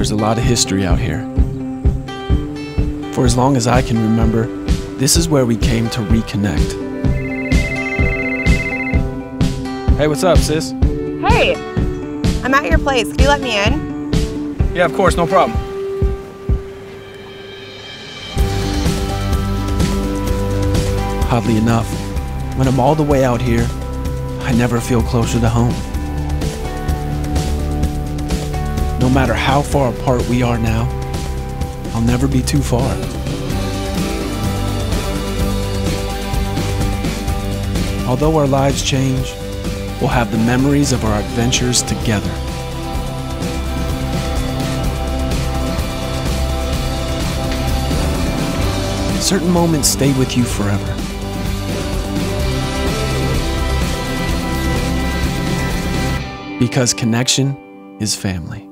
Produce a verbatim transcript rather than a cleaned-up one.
There's a lot of history out here. For as long as I can remember, this is where we came to reconnect. Hey, what's up, sis? Hey, I'm at your place. Can you let me in? Yeah, of course, no problem. Oddly enough, when I'm all the way out here, I never feel closer to home. No matter how far apart we are now, I'll never be too far. Although our lives change, we'll have the memories of our adventures together. Certain moments stay with you forever. Because connection is family.